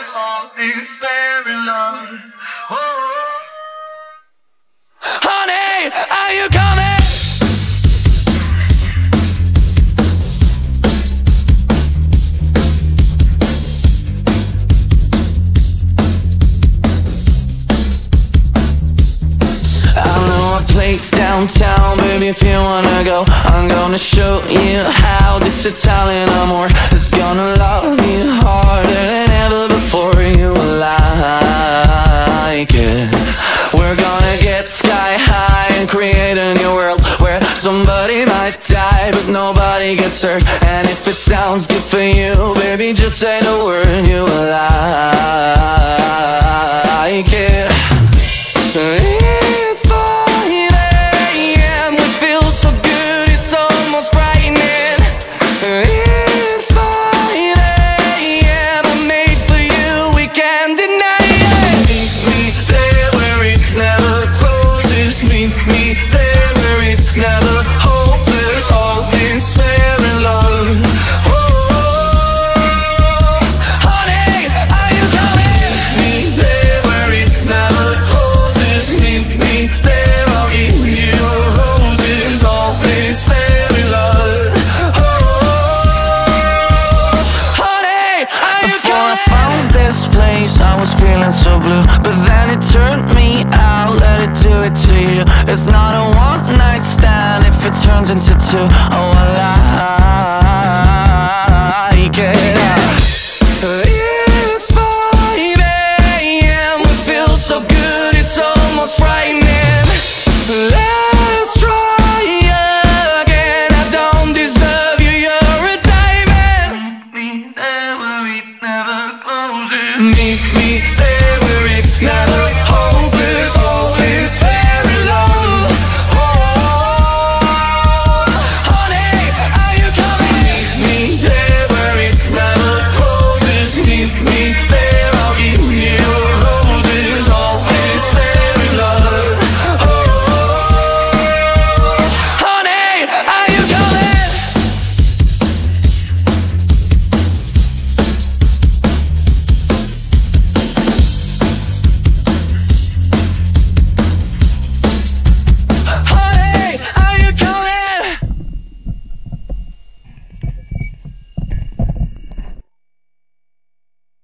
it's all these fairy love. Oh. Honey, are you coming? Place downtown, baby, if you wanna go, I'm gonna show you how this Italian amor is gonna love you harder than ever before. You will like it. We're gonna get sky high and create a new world where somebody might die but nobody gets hurt. And if it sounds good for you, baby, just say the word. You will like it. I was feeling so blue, but then it turned me out. Let it do it to you. It's not a one-night stand if it turns into two. Oh, I like it. It's 5 AM, we feel so good, it's almost frightening. Let's try again. I don't deserve you, you're a diamond. Meet me there where it never closes.